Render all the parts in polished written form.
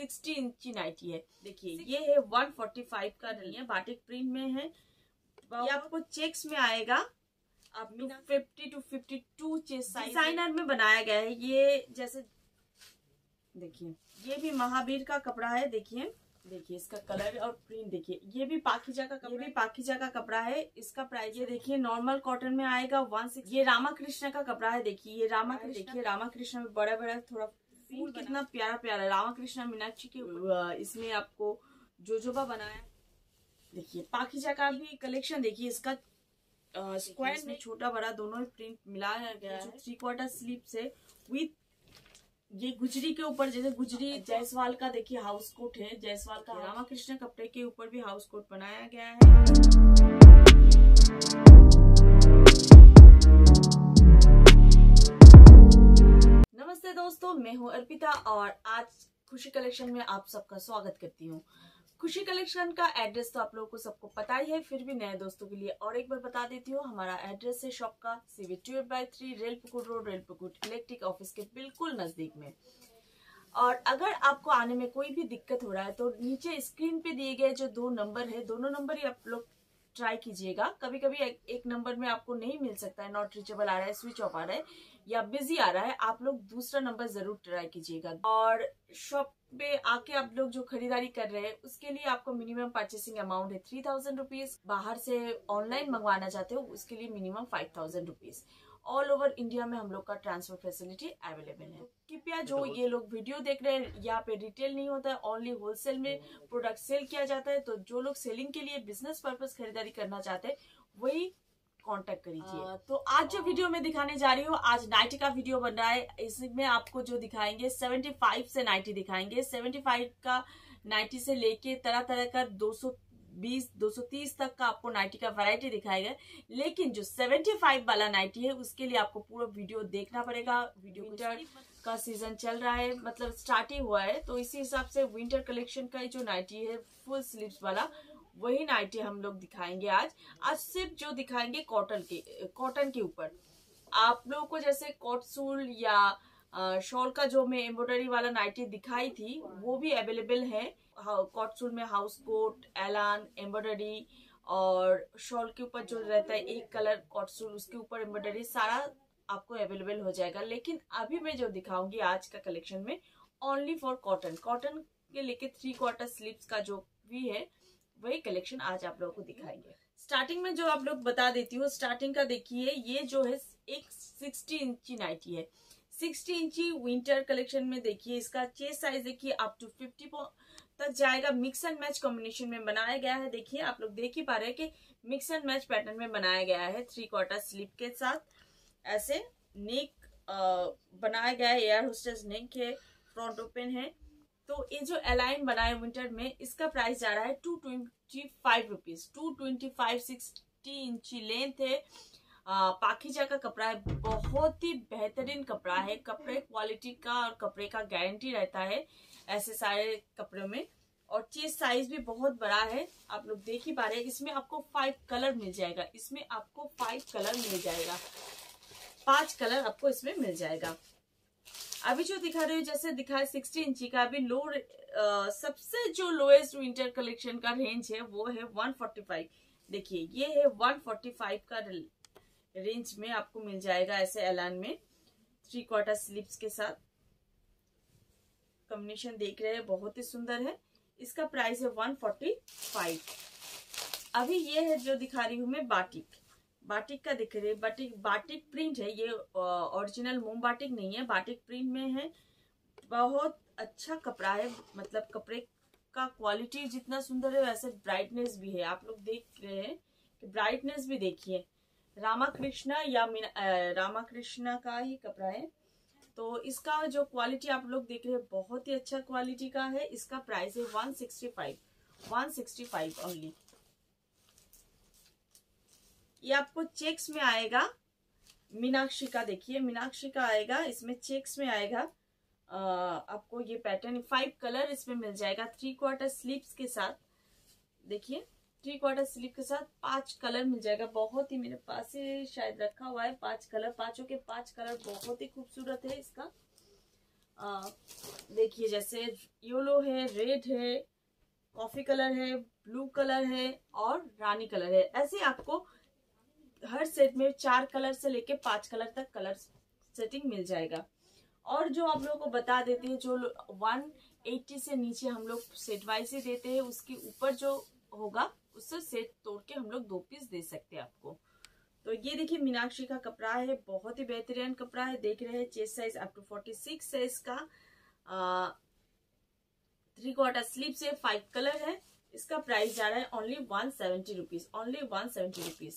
60 इंची नाइटी है। देखिए ये है 145 का, नहीं है बाटिक प्रिंट में है। ये आपको चेक्स में आएगा, आप 50 to 52 चेस्ट साइज डिजाइनर में बनाया गया है। ये जैसे देखिए ये भी महावीर का कपड़ा है। देखिए देखिए इसका कलर और प्रिंट देखिए। ये भी पाकीजा का कपड़ा, ये भी पाकीजा का कपड़ा है। इसका प्राइस ये देखिए नॉर्मल कॉटन में आएगा 160। ये रामाकृष्ण का कपड़ा है। देखिए ये रामाकृष्ण, देखिए रामाकृष्ण में बड़ा बड़ा थोड़ा फूल, कितना प्यारा प्यारा रामाकृष्ण मीनाक्षी के। इसमें आपको जोजोबा बनाया। देखिए पाकीजा का भी कलेक्शन देखिए, इसका स्क्वायर में छोटा बड़ा दोनों प्रिंट मिलाया गया है। 3/4 स्लीव से विथ ये गुजरी के ऊपर, जैसे गुजरी जायसवाल का देखिए हाउस कोट है। जायसवाल का रामाकृष्ण कपड़े के ऊपर भी हाउस कोट बनाया गया है। नमस्ते दोस्तों, मैं हूँ अर्पिता और आज खुशी कलेक्शन में आप सबका स्वागत करती हूँ। खुशी कलेक्शन का एड्रेस तो आप लोगों को सबको पता ही है, फिर भी नए दोस्तों के लिए और एक बार बता देती हूँ। हमारा एड्रेस है शॉप का CV 12/3 Railpukur road, Railpukur electric office के बिल्कुल नजदीक में। और अगर आपको आने में कोई भी दिक्कत हो रहा है तो नीचे स्क्रीन पे दिए गए जो 2 नंबर है, दोनों नंबर ही आप लोग ट्राई कीजिएगा। कभी कभी एक नंबर में आपको नहीं मिल सकता है, नॉट रीचेबल आ रहा है, स्विच ऑफ आ रहा है या बिजी आ रहा है, आप लोग दूसरा नंबर जरूर ट्राई कीजिएगा। और शॉप पे आके आप लोग जो खरीदारी कर रहे हैं उसके लिए आपको मिनिमम परचेसिंग अमाउंट है 3000 रुपीज। बाहर से ऑनलाइन मंगवाना चाहते हो उसके लिए minimum 5000 rupees. All over India में हम लोग का ट्रांसफर फैसिलिटी अवेलेबल है। कृपया जो ये लोग वीडियो देख रहे हैं, यहाँ पे रिटेल नहीं होता है, ओनली होलसेल में प्रोडक्ट सेल किया जाता है। तो जो लोग सेलिंग के लिए बिजनेस पर्पस खरीदारी करना चाहते हैं वही कांटेक्ट करिए। तो आज जो वीडियो में दिखाने जा रही हूँ, आज 90 का वीडियो बन रहा है। इसमें आपको जो दिखाएंगे 75 से 90 दिखाएंगे। 75 का 90 से लेके तरह तरह का 220, 230 तक का आपको 90 का वैरायटी दिखाएगा। लेकिन जो 75 वाला 90 है उसके लिए आपको पूरा वीडियो देखना पड़ेगा। विंटर का सीजन चल रहा है, मतलब स्टार्ट ही हुआ है, तो इसी हिसाब से विंटर कलेक्शन का जो 90 है फुल स्लीव्स वाला, वही 90 हम लोग दिखाएंगे आज। आज सिर्फ जो दिखाएंगे कॉटन के ऊपर। आप लोगों को जैसे कॉटसूल या शॉल का जो मैं एम्ब्रॉयडरी वाला 90 दिखाई थी वो भी अवेलेबल है। कॉटसूल में हाउस कोट, एलान, एम्ब्रॉयडरी और शॉल के ऊपर जो रहता है एक कलर कॉटसूल, उसके ऊपर एम्ब्रॉयडरी, सारा आपको अवेलेबल हो जाएगा। लेकिन अभी मैं जो दिखाऊंगी आज का कलेक्शन में ओनली फॉर कॉटन के लेके 3/4 स्लीव्स का जो भी है वही कलेक्शन आज आप लोगों को दिखाएंगे। स्टार्टिंग में जो आप लोग बता देती हूँ, स्टार्टिंग का देखिए ये जो है एक 60 इंची नाइटी है। 60 इंची विंटर कलेक्शन में देखिए इसका चेस्ट साइज देखिए अप टू 50 तक जाएगा। मिक्स एंड मैच कॉम्बिनेशन में बनाया गया है। देखिए आप लोग देख ही पा रहे हैं कि मिक्स एंड मैच पैटर्न में बनाया गया है। 3/4 स्लीव के साथ ऐसे नेक बनाया गया है, एयर होस्टेस नेक है, फ्रंट ओपन है। तो ये जो एलाइन बनाए विंटर में, इसका प्राइस जा रहा है 225 रुपीज। 225, 60 इंची लेंथ है। पाखीजा का कपड़ा है, बहुत ही बेहतरीन कपड़ा है। कपड़े क्वालिटी का और कपड़े का गारंटी रहता है ऐसे सारे कपड़ों में। और चेस्ट साइज भी बहुत बड़ा है, आप लोग देख ही पा रहे हैं। इसमें आपको 5 कलर मिल जाएगा, इसमें आपको 5 कलर मिल जाएगा, 5 कलर आपको इसमें मिल जाएगा। अभी जो दिखा रही हूँ जैसे दिखाया 60 इंची का, अभी लो सबसे जो लोएस्ट विंटर कलेक्शन का रेंज है वो है 145। देखिए ये है 145 का रेंज में आपको मिल जाएगा ऐसे एलान में 3/4 स्लीव्स के साथ। कॉम्बिनेशन देख रहे हैं, बहुत ही सुंदर है। इसका प्राइस है 145। अभी ये है जो दिखा रही हूँ मैं बाटिक का दिख रही है। बाटिक प्रिंट है, ये ओरिजिनल मोम बाटिक नहीं है, बाटिक प्रिंट में है। बहुत अच्छा कपड़ा है, मतलब कपड़े का क्वालिटी जितना सुंदर है वैसे ब्राइटनेस भी है। आप लोग देख रहे हैं कि ब्राइटनेस भी देखिए। रामाकृष्णा या रामाकृष्णा का ही कपड़ा है, तो इसका जो क्वालिटी आप लोग देख रहे हैं बहुत ही अच्छा क्वालिटी का है। इसका प्राइस है 165 ओनली। ये आपको चेक्स में आएगा। मीनाक्षी का देखिए, मीनाक्षी का आएगा, इसमें चेक्स में आएगा। आपको ये पैटर्न 5 कलर इसमें मिल जाएगा 3/4 स्लीव्स के साथ। देखिए 3/4 स्लीव के साथ 5 कलर मिल जाएगा। बहुत ही, मेरे पास ही शायद रखा हुआ है 5 कलर, 5 के 5 कलर बहुत ही खूबसूरत है इसका। देखिए जैसे येलो है, रेड है, कॉफी कलर है, ब्लू कलर है और रानी कलर है। ऐसे आपको हर सेट में 4 कलर से लेके 5 कलर तक कलर सेटिंग मिल जाएगा। और जो हम लोगों को बता देते हैं, जो 180 से नीचे हम लोग सेट वाइज ही देते हैं, उसके ऊपर जो होगा उससे सेट तोड़ के हम लोग 2 पीस दे सकते हैं आपको। तो ये देखिए मीनाक्षी का कपड़ा है, बहुत ही बेहतरीन कपड़ा है। देख रहे हैं chest size up to 46 size का, 3/4 स्लीव से 5 कलर है। इसका प्राइस जा रहा है ओनली 170 रुपीज, ओनली 170 रुपीज।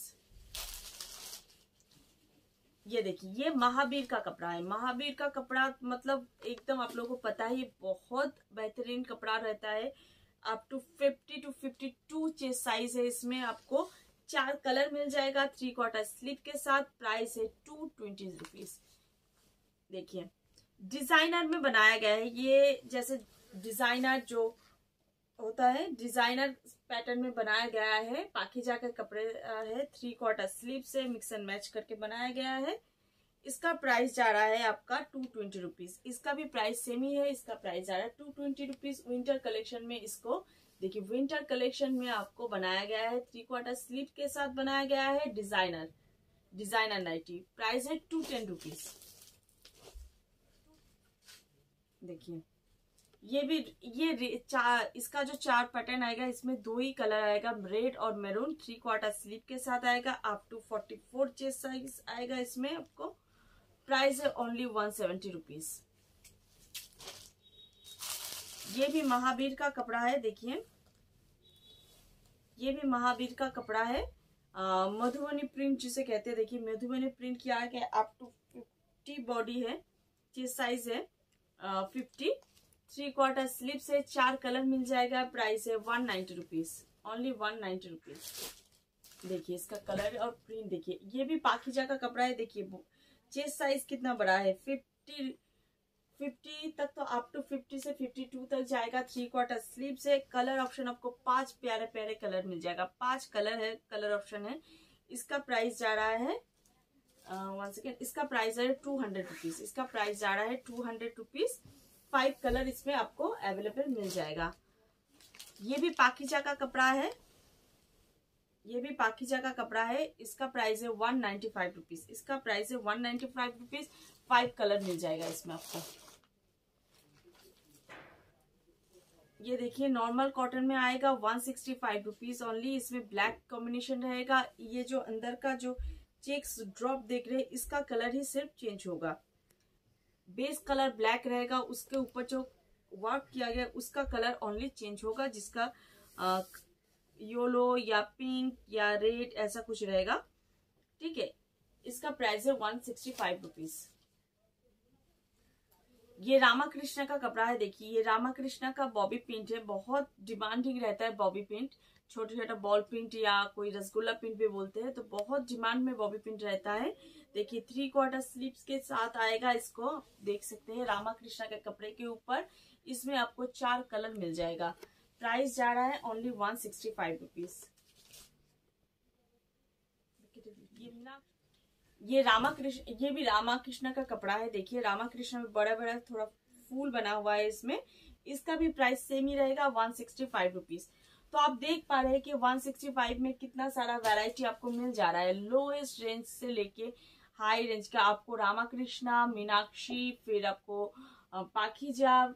ये देखिए ये महावीर का कपड़ा है। महावीर का कपड़ा मतलब एकदम आप लोगों को पता ही, बहुत बेहतरीन कपड़ा रहता है। Up to 50 to 52 chest size है। इसमें आपको 4 कलर मिल जाएगा 3/4 स्लीव के साथ। प्राइस है 220 रुपीज। देखिए डिजाइनर में बनाया गया है ये, जैसे डिजाइनर जो होता है डिजाइनर पैटर्न में बनाया गया है। पाकीजा के कपड़े है, 3/4 स्लीव से मिक्स एंड मैच करके बनाया गया है। इसका प्राइस जा रहा है आपका 220 रुपीज। इसका भी प्राइस सेम ही है, इसका प्राइस जा रहा है 220 रुपीज। विंटर कलेक्शन में इसको देखिए, विंटर कलेक्शन में आपको बनाया गया है 3/4 स्लीव के साथ बनाया गया है डिजाइनर नाइटी। प्राइस है 210 रुपीज। देखिए ये भी इसका जो 4 पैटर्न आएगा इसमें 2 ही कलर आएगा, रेड और मैरून। 3/4 स्लीव के साथ आएगा। अप टू 44 चेस्ट साइज आएगा इसमें आपको। प्राइस है ओनली 170 रुपीज। ये भी महावीर का कपड़ा है। देखिए ये भी महावीर का कपड़ा है, मधुबनी प्रिंट जिसे कहते हैं। देखिए मधुबनी प्रिंट किया है। अप टू 50 बॉडी है, चेस्ट साइज है 50। 3/4 स्लीव से 4 कलर मिल जाएगा। प्राइस है 190 रुपीज, ओनली 190 रुपीज। देखिए इसका कलर और प्रिंट देखिए। ये भी पाकीजा का कपड़ा है। देखिए चेस्ट साइज कितना बड़ा है, 50 तक, तो अप टू 50 से 52 तक जाएगा। 3/4 स्लीव से। कलर ऑप्शन आपको 5 प्यारे प्यारे कलर मिल जाएगा। 5 कलर है, कलर ऑप्शन है। इसका प्राइस जा रहा है इसका प्राइस है 200 रुपीज। इसका प्राइस जा रहा है 200 रुपीज। 5 कलर इसमें आपको अवेलेबल मिल जाएगा। ये भी पाकीजा का कपड़ा है, ये भी पाकीजा का कपड़ा है। इसका प्राइस है 195 रुपीज। इसका प्राइस है 195 रुपीज। 5 कलर मिल जाएगा इसमें आपको। ये देखिए नॉर्मल कॉटन में आएगा 165 रुपीज ओनली। इसमें ब्लैक कॉम्बिनेशन रहेगा। ये जो अंदर का जो चेक्स ड्रॉप देख रहे हैं, इसका कलर ही सिर्फ चेंज होगा। बेस कलर ब्लैक रहेगा, उसके ऊपर जो वर्क किया गया उसका कलर ओनली चेंज होगा, जिसका येलो या पिंक या रेड ऐसा कुछ रहेगा। ठीक है, इसका प्राइस है 165 रुपीज। ये रामाकृष्णा का कपड़ा है। देखिए ये रामाकृष्णा का बॉबी प्रिंट है, बहुत डिमांडिंग रहता है बॉबी प्रिंट। छोटा छोटा बॉल प्रिंट या कोई रसगुल्ला प्रिंट भी बोलते हैं, तो बहुत डिमांड में बॉबी प्रिंट रहता है। देखिए 3/4 स्लीव्स के साथ आएगा। इसको देख सकते हैं रामाकृष्णा के कपड़े के ऊपर। इसमें आपको 4 कलर मिल जाएगा। प्राइस जा रहा है ओनली 165 रुपीज। ये भी रामाकृष्णा का कपड़ा है। देखिए रामाकृष्णा में बड़ा बड़ा थोड़ा फूल बना हुआ है इसमें। इसका भी प्राइस सेम ही रहेगा 165 रुपीज। तो आप देख पा रहे हैं कि 165 में कितना सारा वैरायटी आपको मिल जा रहा है। लोएस्ट रेंज से लेके हाई रेंज का आपको रामाकृष्णा, मीनाक्षी, फिर आपको पाखीजा,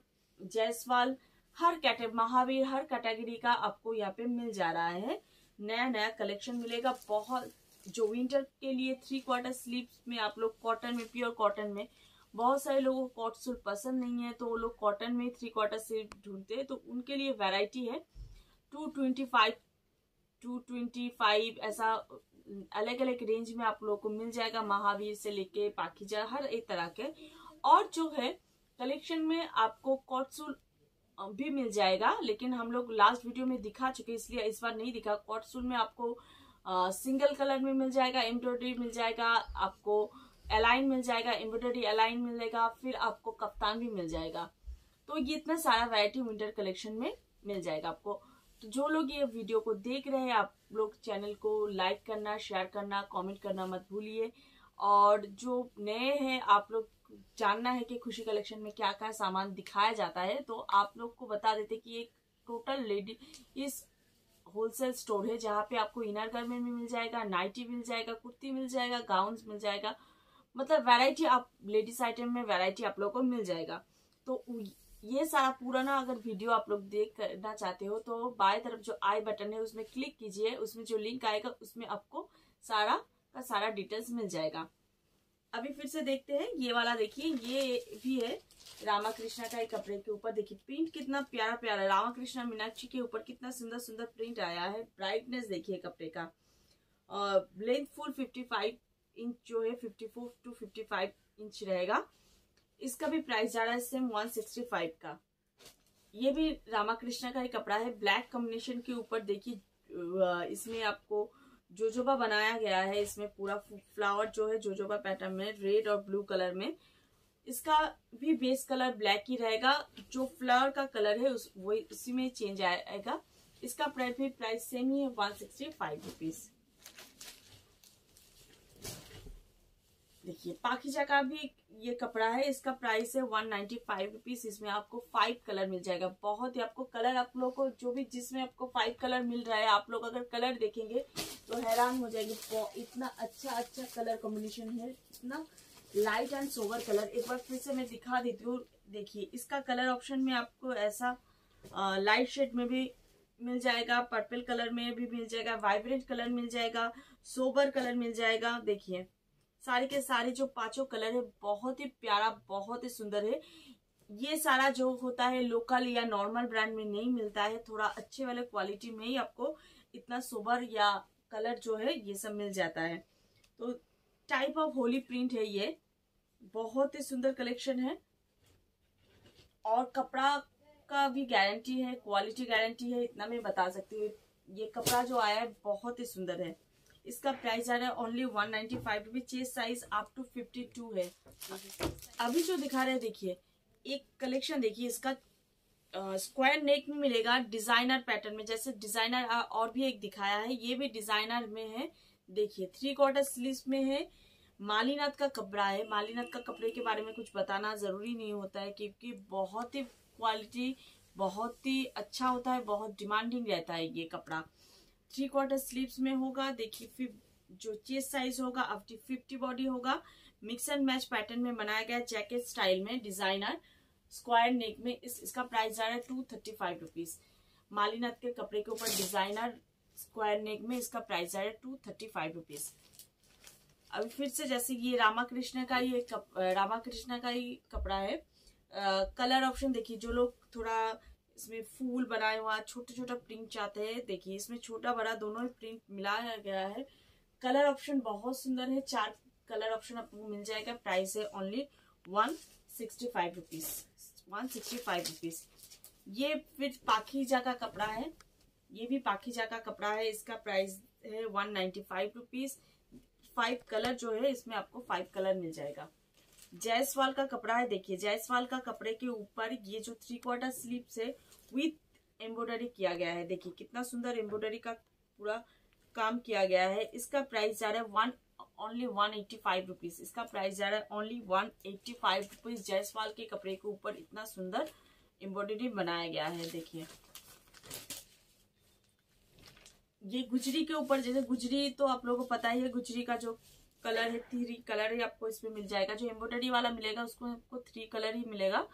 जायसवाल, हर कैटेगरी, महावीर, हर कैटेगरी का आपको यहाँ पे मिल जा रहा है। नया नया कलेक्शन मिलेगा बहुत, जो विंटर के लिए 3/4 स्लीव्स में आप लोग कॉटन में, प्योर कॉटन में, बहुत सारे लोगों को कॉटन सूट पसंद नहीं है, तो वो लोग कॉटन में 3/4 स्लीव ढूंढते हैं, तो उनके लिए वैरायटी है। 225 ऐसा अलग अलग रेंज में आप लोगों को मिल जाएगा, महावीर से लेके पाकीजा, हर एक तरह के। और जो है कलेक्शन में आपको कॉटन सूट भी मिल जाएगा, लेकिन हम लोग लास्ट वीडियो में दिखा चुके इसलिए इस बार नहीं दिखा। कॉटन सूट में आपको सिंगल कलर में मिल जाएगा, एम्ब्रॉयडरी मिल जाएगा, आपको अलाइन मिल जाएगा, एम्ब्रॉयडरी अलाइन मिलेगा, फिर आपको कप्तान भी मिल जाएगा। तो ये इतना सारा वैरायटी विंटर कलेक्शन में मिल जाएगा आपको। तो जो लोग ये वीडियो को देख रहे हैं, आप लोग चैनल को लाइक करना, शेयर करना, कमेंट करना मत भूलिए। और जो नए हैं आप लोग जानना है कि खुशी कलेक्शन में क्या क्या सामान दिखाया जाता है तो आप लोग को बता देते कि एक टोटल लेडी इस होलसेल स्टोर है जहाँ पे आपको इनर गारमेंट भी मिल जाएगा, नाइटी मिल जाएगा, कुर्ती मिल जाएगा, गाउन्स मिल जाएगा, मतलब वैरायटी आप लेडीज आइटम में वैरायटी आप लोगों को मिल जाएगा। तो ये सारा पूरा ना अगर वीडियो आप लोग देखना चाहते हो तो बाएं तरफ जो आई बटन है उसमें क्लिक कीजिए, उसमें जो लिंक आएगा उसमें आपको सारा का सारा डिटेल्स मिल जाएगा। अभी फिर से देखते हैं ये वाला, देखिए ये भी है रामाकृष्णा का, एक कपड़े के ऊपर देखिए प्रिंट कितना प्यारा प्यारा रामाकृष्णा मीनाक्षी के ऊपर कितना सुंदर सुंदर प्रिंट आया है। ब्राइटनेस देखिए कपड़े का और लेंथ फुल 55 इंच जो है 54 to 55 इंच रहेगा। इसका भी प्राइस जा रहा है सेम 165 का। ये भी रामाकृष्णा का एक कपड़ा है ब्लैक कॉम्बिनेशन के ऊपर, देखिए इसमें आपको जोजोबा बनाया गया है, इसमें पूरा फ्लावर जो है जोजोबा पैटर्न में रेड और ब्लू कलर में। इसका भी बेस कलर ब्लैक ही रहेगा, जो फ्लावर का कलर है उसी में चेंज आएगा। इसका प्राइस सेम ही है 165 रुपीज। देखिए पाकीजा का भी ये कपड़ा है, इसका प्राइस है 195 रुपीज। इसमें आपको 5 कलर मिल जाएगा। बहुत ही आपको कलर आप लोगों को जो भी जिसमें आपको 5 कलर मिल रहा है, आप लोग अगर कलर देखेंगे तो हैरान हो जाएंगे। इतना अच्छा अच्छा कलर कॉम्बिनेशन है, इतना लाइट एंड सोवर कलर। एक बार फिर से मैं दिखा देती हूँ, देखिए इसका कलर ऑप्शन में आपको ऐसा लाइट शेड में भी मिल जाएगा, पर्पल कलर में भी मिल जाएगा, वाइब्रेंट कलर मिल जाएगा, सोबर कलर मिल जाएगा। देखिए सारे के सारे जो 5 कलर है बहुत ही प्यारा, बहुत ही सुंदर है। ये सारा जो होता है लोकल या नॉर्मल ब्रांड में नहीं मिलता है, थोड़ा अच्छे वाले क्वालिटी में ही आपको इतना सोबर या कलर जो है ये सब मिल जाता है। तो टाइप ऑफ होली प्रिंट है, ये बहुत ही सुंदर कलेक्शन है। और कपड़ा का भी गारंटी है, क्वालिटी गारंटी है, इतना मैं बता सकती हूँ। ये कपड़ा जो आया है बहुत ही सुंदर है। इसका प्राइस आ रहा है only 195 rupees. Chest size up to 52 है। अभी जो दिखा रहे हैं देखिए एक कलेक्शन, देखिए इसका स्क्वायर नेक में मिलेगा डिजाइनर पैटर्न में, जैसे डिजाइनर और भी एक दिखाया है, ये भी डिजाइनर में है। देखिए 3/4 स्लीव में है, मालीनाथ का कपड़ा है। मालीनाथ का कपड़े के बारे में कुछ बताना जरूरी नहीं होता है क्योंकि बहुत ही क्वालिटी बहुत ही अच्छा होता है, बहुत डिमांडिंग रहता है ये कपड़ा। 3/4 स्लीव्स में होगा, देखिए फिर जो चेस्ट साइज होगा अप टू 50 बॉडी होगा। मिक्स एंड मैच पैटर्न में बनाया गया जैकेट स्टाइल में डिजाइनर स्क्वायर नेक में। इसका प्राइस जा रहा है 235 रुपीज। मालीनाथ के कपड़े के ऊपर डिजाइनर स्क्वायर नेक में इसका प्राइस जा रहा है 235 रुपीज। अभी फिर से जैसे ये रामाकृष्णा का ही कपड़ा है। कलर ऑप्शन देखिए, जो लोग थोड़ा इसमें फूल बनाए हुआ छोटा छोटा प्रिंट चाहते हैं, देखिए इसमें छोटा बड़ा दोनों ही प्रिंट मिलाया गया है। कलर ऑप्शन बहुत सुंदर है, 4 कलर ऑप्शन आपको मिल जाएगा। प्राइस है ओनली 165 रुपीज। ये फिर पाखीजा का कपड़ा है, ये भी पाखीजा का कपड़ा है। इसका प्राइस है 195 रुपीज। 5 कलर जो है इसमें आपको 5 कलर मिल जाएगा। जायसवाल का कपड़ा है, देखिए जायसवाल का कपड़े के ऊपर ये जो 3/4 स्लीव्स है विथ एम्ब्रॉयडरी किया गया है। देखिए कितना सुंदर एम्ब्रॉयडरी का पूरा काम किया गया है। इसका प्राइस जा रहा है ओनली 185 रुपीज। इसका प्राइस जा रहा है ओनली 185 रुपीज। जायसवाल के कपड़े के ऊपर इतना सुंदर एम्ब्रॉयडरी बनाया गया है। देखिए ये गुजरी के ऊपर, जैसे गुजरी तो आप लोगों को पता ही है, गुजरी का जो कलर है 3 कलर ही आपको इसमें मिल जाएगा। जो एम्ब्रॉयडरी वाला मिलेगा उसको आपको 3 कलर ही मिलेगा।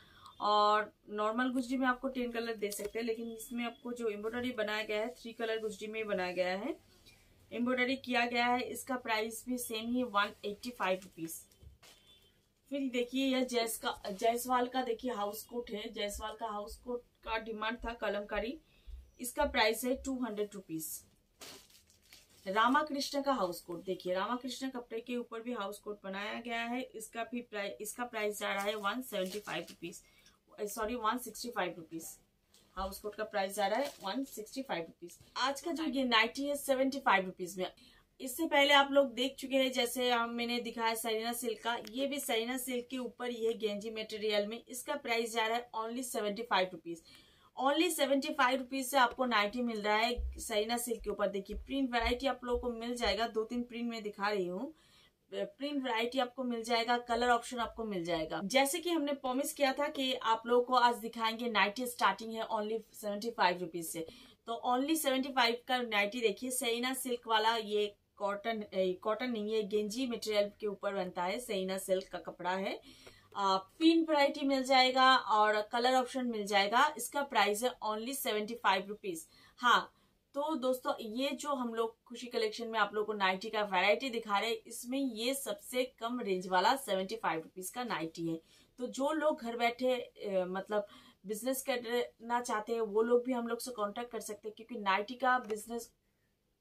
और नॉर्मल गुजरी में आपको 10 कलर दे सकते हैं, लेकिन इसमें आपको जो एम्ब्रॉयडरी बनाया गया है 3 कलर गुजरी में ही बनाया गया है, एम्ब्रॉयडरी किया गया है। इसका प्राइस भी सेम ही 185 रुपीज। फिर देखिए यह जायसवाल का देखिए हाउस कोट है। जायसवाल का हाउस कोट का डिमांड था कलमकारी। इसका प्राइस है 200 रुपीज। रामाकृष्ण का हाउस कोट, देखिए रामाकृष्ण कपड़े के ऊपर भी हाउस कोट बनाया गया है। इसका प्राइस जा रहा है 165 रुपीज। हाउस कोट का प्राइस जा रहा है 165 रुपीज। आज का जो ये नाइटी है 75 रुपीज में। इससे पहले आप लोग देख चुके हैं, जैसे मैंने दिखाया सेरेना सिल्क का, ये भी सेरेना सिल्क के ऊपर ये गेंजी मटेरियल में। इसका प्राइस जा रहा है ओनली 75 रुपीज। ओनली 75 रुपीज से आपको नाइटी मिल रहा है सेरेना सिल्क के ऊपर। देखिए प्रिंट वैरायटी आप लोगों को मिल जाएगा, 2-3 प्रिंट में दिखा रही हूँ। प्रिंट वैरायटी आपको मिल जाएगा, कलर ऑप्शन आपको मिल जाएगा। जैसे कि हमने प्रॉमिस किया था कि आप लोगों को आज दिखाएंगे नाइटी स्टार्टिंग है ओनली 75 रुपीज से। तो ओनली 75 का नाइटी देखिए, सेरीना सिल्क वाला, ये कॉटन नहीं है, गेंजी मटेरियल के ऊपर बनता है, सेरीना सिल्क का कपड़ा है। प्रिंट वैरायटी मिल जाएगा और कलर ऑप्शन मिल जाएगा। इसका प्राइस है ओनली 75 रुपीज। हाँ तो दोस्तों, ये जो हम लोग खुशी कलेक्शन में आप लोगों को नाइटी का वैरायटी दिखा रहे हैं, इसमें ये सबसे कम रेंज वाला 75 रुपीज का नाइटी है। तो जो लोग घर बैठे मतलब बिजनेस करना चाहते हैं वो लोग भी हम लोग से कांटेक्ट कर सकते हैं, क्योंकि नाइटी का बिजनेस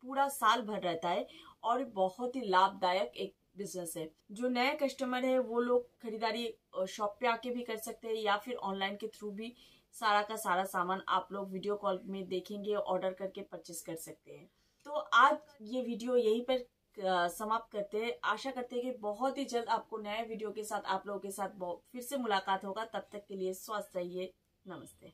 पूरा साल भर रहता है और बहुत ही लाभदायक एक बिजनेस है। जो नए कस्टमर है वो लोग खरीदारी शॉप पे आके भी कर सकते हैं या फिर ऑनलाइन के थ्रू भी सारा का सारा सामान आप लोग वीडियो कॉल में देखेंगे, ऑर्डर करके परचेस कर सकते हैं। तो आज ये वीडियो यहीं पर समाप्त करते हैं। आशा करते हैं कि बहुत ही जल्द आपको नए वीडियो के साथ, आप लोगों के साथ फिर से मुलाकात होगा। तब तक के लिए स्वस्थ रहिए, नमस्ते।